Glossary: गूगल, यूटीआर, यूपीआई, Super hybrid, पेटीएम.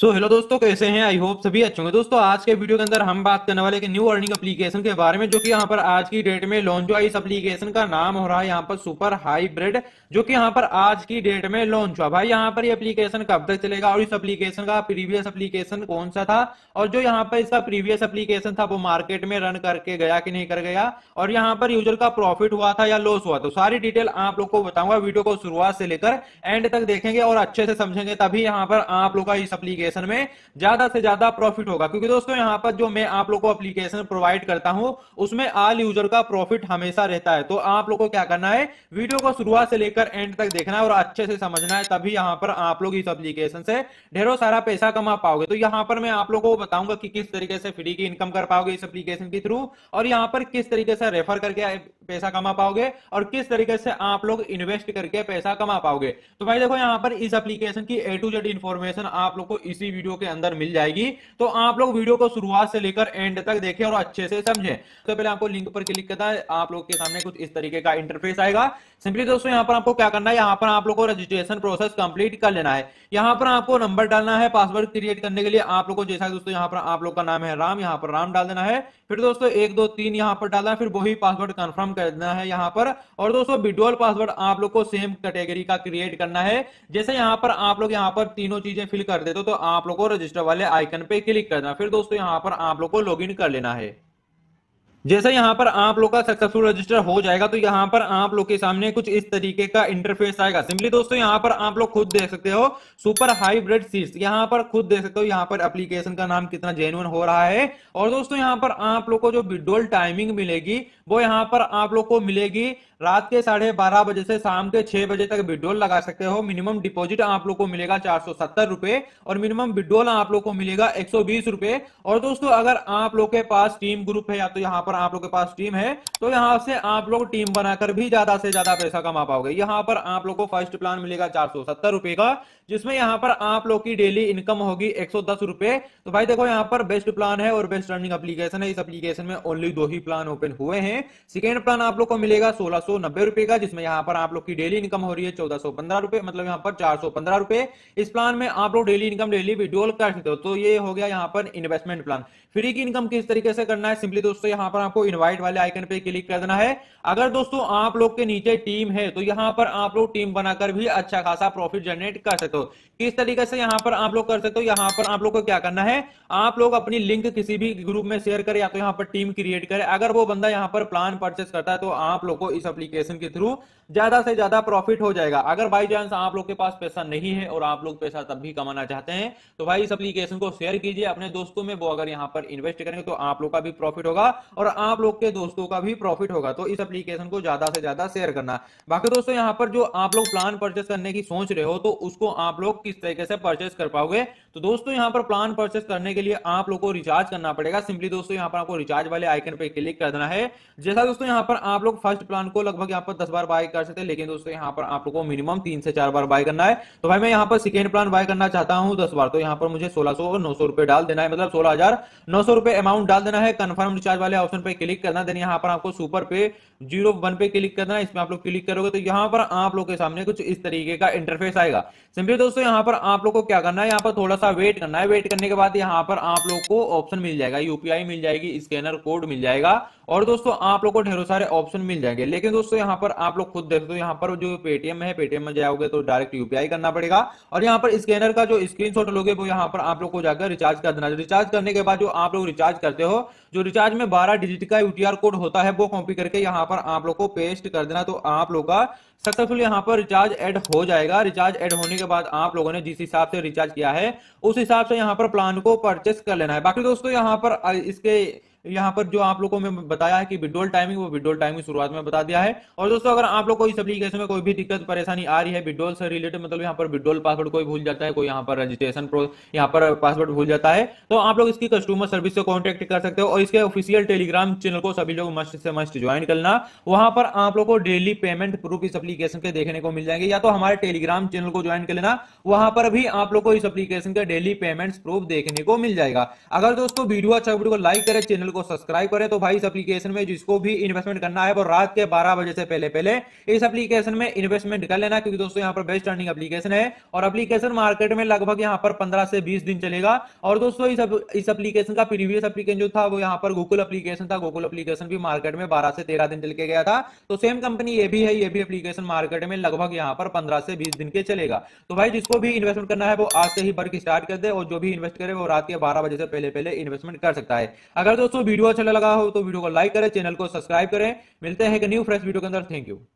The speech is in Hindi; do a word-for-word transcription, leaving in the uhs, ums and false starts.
सो so, हेलो दोस्तों, कैसे हैं? आई होप सभी अच्छे होंगे। दोस्तों आज के वीडियो के अंदर हम बात करने वाले कि न्यू अर्निंग एप्लीकेशन के बारे में, जो कि यहाँ पर आज की डेट में लॉन्च हुआ। इस एप्लीकेशन का नाम हो रहा है यहाँ पर सुपर हाइब्रिड, जो कि यहाँ पर आज की डेट में लॉन्च हुआ। भाई यहाँ पर ये एप्लीकेशन कब तक चलेगा और इस एप्लीकेशन का प्रीवियस एप्लीकेशन कौन सा था, और जो यहाँ पर इसका प्रीवियस एप्लीकेशन था वो मार्केट में रन करके गया कि नहीं कर गया, और यहाँ पर यूजर का प्रॉफिट हुआ था या लॉस हुआ, तो सारी डिटेल आप लोग को बताऊंगा। वीडियो को शुरुआत से लेकर एंड तक देखेंगे और अच्छे से समझेंगे, तभी यहाँ पर आप लोग का इस एप्लीकेशन में ज्यादा से ज्यादा प्रॉफिट होगा। क्योंकि दोस्तों यहाँ पर जो मैं आप लोगों को एप्लीकेशन प्रोवाइड करता हूं उसमें ऑल यूजर का प्रॉफिट हमेशा रहता है। तो आप लोगों को क्या करना है, वीडियो को शुरुआत से लेकर एंड तक देखना है और अच्छे से समझना है, तभी यहाँ पर आप लोग इस एप्लीकेशन से ढेरों सारा पैसा कमा पाओगे। तो यहाँ पर मैं आप लोगों को बताऊंगा कि किस तरीके से फ्री की इनकम कर पाओगे इस एप्लीकेशन के थ्रू, और यहाँ पर किस तरीके से रेफर करके पैसा कमा पाओगे, और किस तरीके से आप लोग इन्वेस्ट करके पैसा कमा पाओगे। तो भाई देखो यहाँ पर इस एप्लीकेशन की ए टू जेड इन्फॉर्मेशन आप लोग को इसी वीडियो के अंदर मिल जाएगी। तो आप लोग वीडियो को शुरुआत से लेकर एंड तक देखें और अच्छे से समझें। तो पहले आपको लिंक पर क्लिक करना है, आप लोग के सामने कुछ इस तरीके का इंटरफेस आएगा। सिंपली दोस्तों यहाँ पर आपको क्या करना है, यहाँ पर आप लोग को रजिस्ट्रेशन प्रोसेस कंप्लीट कर लेना है। यहाँ पर आपको नंबर डालना है पासवर्ड क्रिएट करने के लिए। आप लोग को जैसा दोस्तों यहाँ पर आप लोग का नाम है राम, यहाँ पर राम डाल देना है। फिर दोस्तों एक दो तीन यहाँ पर डालना है, फिर वही पासवर्ड कन्फर्म कर देना है यहाँ पर। और दोस्तों विड्रॉल पासवर्ड आप लोग को सेम कैटेगरी का क्रिएट करना है। जैसे यहाँ पर आप लोग यहाँ पर तीनों चीजें फिल कर देते हो तो आप लोग को रजिस्टर वाले आइकन पे क्लिक करना। फिर दोस्तों यहाँ पर आप लोग को लॉगिन कर लेना है। जैसे यहाँ पर आप लोग का सक्सेसफुल रजिस्टर हो जाएगा तो यहाँ पर आप लोग के सामने कुछ इस तरीके का इंटरफेस आएगा। सिंपली दोस्तों यहाँ पर आप लोग खुद देख सकते हो सुपर हाइब्रिड सीड्स, यहाँ पर खुद देख सकते हो यहाँ पर एप्लीकेशन का नाम कितना जेन्युइन हो रहा है। और दोस्तों यहाँ पर आप लोग को जो विड्रॉल टाइमिंग मिलेगी वो यहाँ पर आप लोग को मिलेगी रात के साढ़े बारह बजे से शाम के छह बजे तक विड्रॉल लगा सकते हो। मिनिमम डिपॉजिट आप लोग को मिलेगा चार सौ सत्तर रुपए और मिनिमम विड्रॉल आप लोग को मिलेगा एक सौ बीस रुपए। और दोस्तों अगर आप लोग के पास टीम ग्रुप है या तो यहाँ पर आप लोग के पास टीम है तो यहाँ से आप लोग टीम बनाकर भी ज्यादा से ज्यादा पैसा कमा पाओगे। यहाँ पर आप लोग को फर्स्ट प्लान मिलेगा चार सौ सत्तर रुपए का, जिसमें यहाँ पर आप लोग की डेली इनकम होगी एक सौ दस रुपए। तो भाई देखो यहाँ पर बेस्ट प्लान है और बेस्ट अर्निंग एप्लीकेशन है। इस एप्लीकेशन में ओनली दो ही प्लान ओपन हुए हैं। सेकेंड प्लान आप लोग को मिलेगा सोलह सौ नब्बे रुपए का, जिसमें यहाँ पर आप लोग की डेली इनकम हो रही है चौदह सौ पंद्रह रुपए, मतलब यहाँ पर चार सौ पंद्रह रुपए। इस प्लान में आप लोग डेली इनकम डेली विड्रॉल कर सकते हो। तो ये हो गया यहाँ पर इन्वेस्टमेंट प्लान। फ्री की इनकम किस तरीके से करना है, सिंपली दोस्तों यहाँ पर आपको इनवाइट वाले आइकन पे क्लिक कर देना है। अगर दोस्तों आप लोग के नीचे टीम है तो यहाँ पर आप लोग टीम बनाकर भी अच्छा खासा प्रॉफिट जनरेट कर सकते हो। किस तरीके से यहाँ पर आप लोग कर सकते हो, यहाँ पर आप लोग को क्या करना है, आप लोग अपनी लिंक किसी भी ग्रुप में शेयर करें या तो यहाँ पर टीम क्रिएट करें। अगर वो बंदा यहाँ पर प्लान परचेस करता है तो आप लोग को इस एप्लीकेशन के थ्रू ज्यादा से ज्यादा प्रॉफिट हो जाएगा। अगर बाई चांस आप लोग के पास पैसा नहीं है और आप लोग पैसा तब भी कमाना चाहते हैं तो भाई इस एप्लीकेशन को शेयर कीजिए अपने दोस्तों में। वो अगर यहाँ पर इन्वेस्ट करेंगे तो आप लोग का भी प्रॉफिट होगा और आप लोग के दोस्तों का भी प्रॉफिट होगा। तो इस एप्लीकेशन को ज्यादा से ज्यादा शेयर करना। बाकी दोस्तों यहाँ पर जो आप लोग प्लान परचेस करने की सोच रहे हो तो उसको आप लोग किस तरीके से परचेस कर पाओगे, तो दोस्तों यहाँ पर प्लान परचेस करने के लिए आप लोग को रिचार्ज करना पड़ेगा। सिंपली दोस्तों यहाँ पर आपको रिचार्ज वाले आइकन पे क्लिक कर देना है। जैसा दोस्तों यहाँ पर आप लोग फर्स्ट प्लान को लगभग यहाँ पर दस बार बाय कर सकते हैं, लेकिन दोस्तों यहाँ पर आप लोग को मिनिमम तीन से चार बार बाय करना है। तो भाई मैं यहाँ पर सेकेंड प्लान बाय करना चाहता हूँ दस बार, तो यहाँ पर मुझे सोलह सौ नौ सौ रुपए डाल देना है, मतलब सोलह हजार नौ सौ रुपए अमाउंट डाल देना है। कन्फर्म रिचार्ज वाले ऑप्शन पे क्लिक करना, देन यहाँ पर आपको सुपर पे जीरो वन पे क्लिक करना है। इसमें आप लोग क्लिक करोगे तो यहाँ पर आप लोग के सामने कुछ इस तरीके का इंटरफेस आएगा। सिंपली दोस्तों यहाँ पर आप लोग को क्या करना है, यहाँ पर थोड़ा सा वेट करना है। वेट करने के बाद यहाँ पर आप लोग को ऑप्शन मिल जाएगा, यूपीआई मिल जाएगी, स्कैनर कोड मिल जाएगा और दोस्तों आप लोग को ढेरों सारे ऑप्शन मिल जाएंगे। लेकिन दोस्तों यहाँ पर आप लोग खुद देखते हो यहाँ पर जो पेटीएम है, पेटीएम में जाओगे तो डायरेक्ट यूपीआई करना पड़ेगा और यहाँ पर स्कैनर का जो स्क्रीनशॉट लोगे वो यहाँ पर आप लोग को जाकर रिचार्ज कर देना। रिचार्ज करने के बाद जो आप लोग रिचार्ज करते हो, जो रिचार्ज में बारह डिजिट का यूटीआर कोड होता है, वो कॉपी करके यहाँ पर आप लोग को पेस्ट कर देना। तो आप लोग का सक्सेसफुल यहाँ पर रिचार्ज ऐड हो जाएगा। रिचार्ज ऐड होने के बाद आप लोगों ने जिस हिसाब से रिचार्ज किया है उस हिसाब से यहाँ पर प्लान को परचेस कर लेना है। बाकी दोस्तों यहाँ पर इसके यहाँ पर जो आप लोगों को मैं बताया है कि विड्रॉल टाइमिंग, वो विड्रॉल टाइमिंग शुरुआत में बता दिया है। और दोस्तों अगर आप लोग को इस एप्लीकेशन में कोई भी दिक्कत परेशानी आ रही है विड्रॉल से रिलेटेड, मतलब यहाँ पर विड्रॉल पासवर्ड कोई भूल जाता है, कोई यहाँ पर रजिस्ट्रेशन यहाँ पर पासवर्ड भूल जाता है, तो आप लोग इसकी कस्टमर सर्विस से कॉन्टेक्ट कर सकते हो। और इसके ऑफिशियल टेलीग्राम चैनल को सभी लोग मस्ट से मस्ट ज्वाइन करना। वहां पर आप लोग को डेली पेमेंट प्रूफ इस एप्लीकेशन के देखने को मिल जाएंगे, या तो हमारे टेलीग्राम चैनल को ज्वाइन कर लेना, वहां पर भी आप लोग को इस एप्लीकेशन के डेली पेमेंट प्रूफ देखने को मिल जाएगा। अगर दोस्तों वीडियो अच्छा, वीडियो को लाइक करें, चैनल को सब्सक्राइब करें। तो भाई इस एप्लीकेशन में जिसको भी इन्वेस्टमेंट करना है वो रात के बारह बजे से पहले पहले इस एप्लीकेशन में इन्वेस्टमेंट कर लेना, क्योंकि दोस्तों यहाँ पर बेस्ट अर्निंग एप्लीकेशन है और एप्लीकेशन मार्केट में लगभग यहाँ पर पंद्रह से बीस दिन चलेगा। और दोस्तों इस एप्लीकेशन का प्रीवियस एप्लीकेशन जो था वो यहाँ पर गूगल एप्लीकेशन था। गूगल एप्लीकेशन भी मार्केट में बारह से तेरह दिन चल के गया था। तो सेम कंपनी ये भी है, ये भी एप्लीकेशन मार्केट में लगभग यहाँ पर पंद्रह से बीस दिन के चलेगा। तो भाई जिसको भी इन्वेस्टमेंट करना है वो आज से ही वर्क स्टार्ट कर दे और जो भी इन्वेस्ट करे वो रात के बारह बजे से पहले पहले इन्वेस्टमेंट कर सकता है। अगर दोस्तों वीडियो अच्छा लगा हो तो वीडियो को लाइक करें, चैनल को सब्सक्राइब करें। मिलते हैं एक न्यू फ्रेश वीडियो के अंदर। Thank you.